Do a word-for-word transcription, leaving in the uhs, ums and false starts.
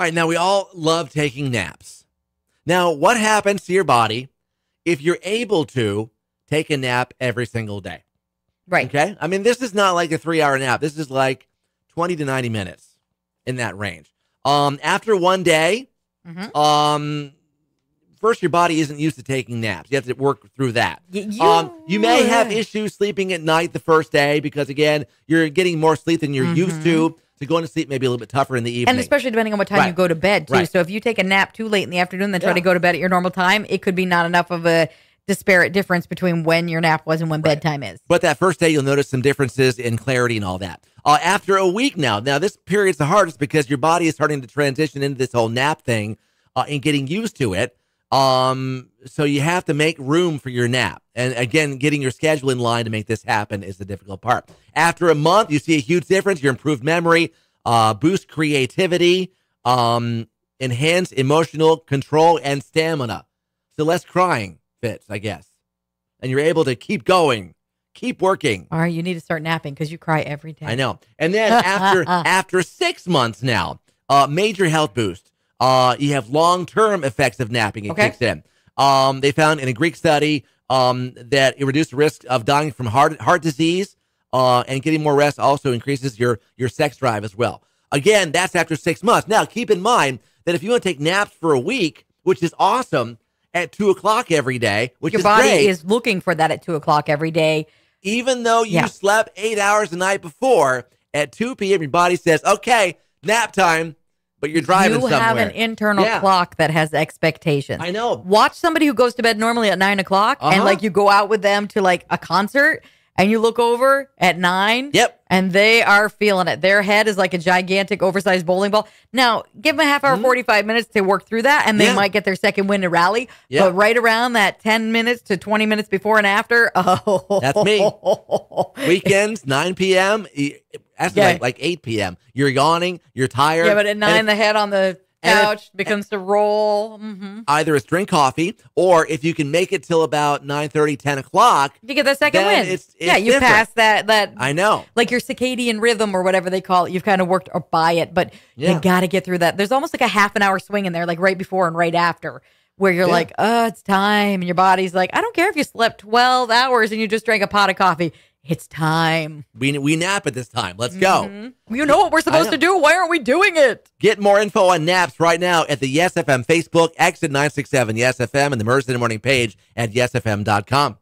All right, now we all love taking naps. Now, what happens to your body if you're able to take a nap every single day? Right. Okay? I mean, this is not like a three-hour nap. This is like twenty to ninety minutes in that range. Um, after one day, mm-hmm. um, first, your body isn't used to taking naps. You have to work through that. Y- you, um, you may yeah. have issues sleeping at night the first day because, again, you're getting more sleep than you're mm-hmm. used to. So going to sleep may be a little bit tougher in the evening. And especially depending on what time right. you go to bed, too. Right. So if you take a nap too late in the afternoon, then try yeah. to go to bed at your normal time, it could be not enough of a disparate difference between when your nap was and when right. bedtime is. But that first day, you'll notice some differences in clarity and all that. Uh, after a week now, now this period's the hardest because your body is starting to transition into this whole nap thing uh, and getting used to it. Um, so you have to make room for your nap. And again, getting your schedule in line to make this happen is the difficult part. After a month, you see a huge difference. Your improved memory, uh, boost creativity, um, enhance emotional control and stamina. So less crying fits, I guess. And you're able to keep going, keep working. All right. You need to start napping because you cry every day. I know. And then after, after six months now, uh, major health boost. Uh, you have long-term effects of napping. It okay. kicks in. Um, they found in a Greek study um, that it reduced the risk of dying from heart heart disease, uh, and getting more rest also increases your, your sex drive as well. Again, that's after six months. Now, keep in mind that if you want to take naps for a week, which is awesome, at two o'clock every day, which your is body great, is looking for that at two o'clock every day. Even though you yeah. slept eight hours the night before, at two p.m., your body says, okay, nap time. But you're driving you somewhere. You have an internal yeah. clock that has expectations. I know. Watch somebody who goes to bed normally at nine o'clock uh-huh. and like you go out with them to like a concert and you look over at nine. Yep. And they are feeling it. Their head is like a gigantic oversized bowling ball. Now, give them a half hour, mm-hmm. forty-five minutes to work through that and they yeah. might get their second win to rally. Yep. But right around that ten minutes to twenty minutes before and after. Oh. That's me. Weekends, nine p.m. That's yeah. like, like eight p.m. You're yawning. You're tired. Yeah, but at nine, if, the head on the couch it, becomes to roll. Mm-hmm. Either it's drink coffee, or if you can make it till about nine thirty, ten o'clock. You get that second win. It's, it's yeah, you different. pass that, that. I know. Like your circadian rhythm or whatever they call it. You've kind of worked or by it, but yeah. you got to get through that. There's almost like a half an hour swing in there, like right before and right after, where you're yeah. like, oh, it's time. And your body's like, I don't care if you slept twelve hours and you just drank a pot of coffee. It's time. We we nap at this time. Let's mm-hmm. go. You know what we're supposed to do. Why aren't we doing it? Get more info on naps right now at the Yes F M Facebook, X at nine six seven Yes F M, and the Mercedes Morning page at yes f m dot com.